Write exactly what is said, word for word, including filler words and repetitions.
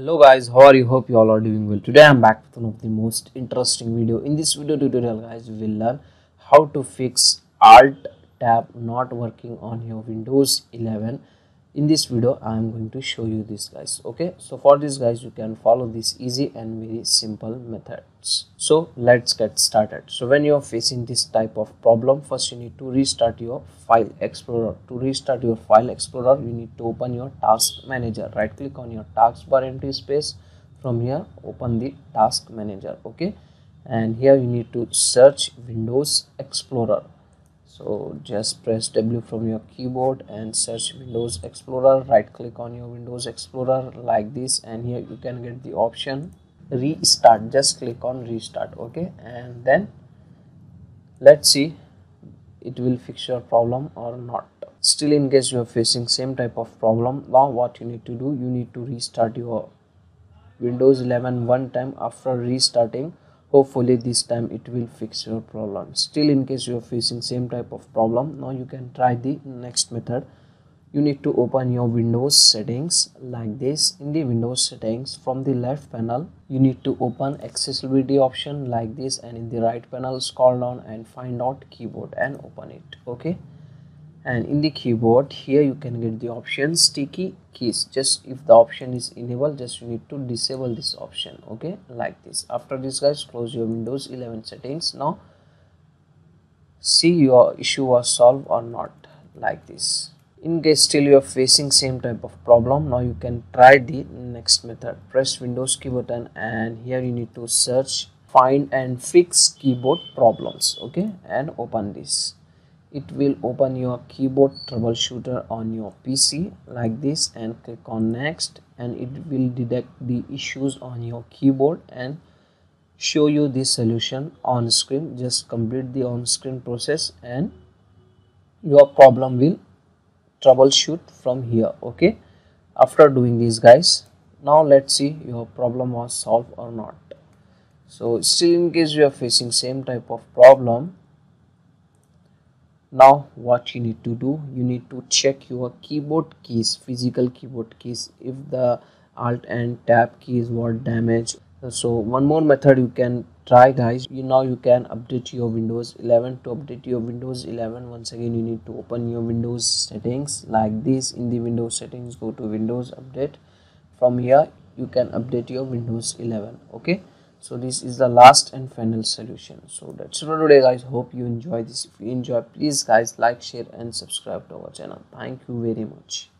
Hello guys, how are you? Hope you all are doing well. Today I'm back with one of the most interesting video. In this video tutorial guys, we will learn how to fix Alt tab not working on your Windows eleven. In this video I'm going to show you this guys. Okay, so for this guys you can follow this easy and very simple methods. So let's get started. So when you're facing this type of problem, first you need to restart your file explorer. To restart your file explorer you need to open your task manager. Right click on your taskbar, empty space. From here open the task manager. Okay, and here you need to search Windows Explorer. So just press W from your keyboard and search Windows Explorer. Right click on your Windows Explorer like this, and here you can get the option restart. Just click on restart. Okay, and then let's see it will fix your problem or not. Still, in case you are facing same type of problem, now what you need to do, you need to restart your Windows eleven one time. After restarting, hopefully this time it will fix your problem. Still, in case you are facing same type of problem, now you can try the next method. You need to open your Windows settings like this. In the Windows settings, from the left panel you need to open accessibility option like this, and in the right panel scroll down and find out keyboard and open it. Okay, and in the keyboard here you can get the option sticky keys. Just if the option is enabled, just you need to disable this option. Okay, like this. After this guys, close your Windows eleven settings. Now see your issue was solved or not, like this. In case still you are facing same type of problem, now you can try the next method. Press Windows key button, and here you need to search find and fix keyboard problems. Okay, and open this. It will open your keyboard troubleshooter on your P C like this, and click on next, and it will detect the issues on your keyboard and show you the solution on screen. Just complete the on screen process and your problem will troubleshoot from here. Okay, after doing this guys, now let's see your problem was solved or not. So still, in case you are facing same type of problem, now what you need to do, you need to check your keyboard keys, physical keyboard keys, if the Alt and Tab keys were damaged. So one more method you can try guys. You now you can update your Windows eleven. To update your Windows eleven, once again you need to open your Windows settings like this. In the Windows settings, go to Windows update. From here you can update your Windows eleven. Okay, so this is the last and final solution. So that's it for today guys. Hope you enjoy this. If you enjoy, please guys like, share and subscribe to our channel. Thank you very much.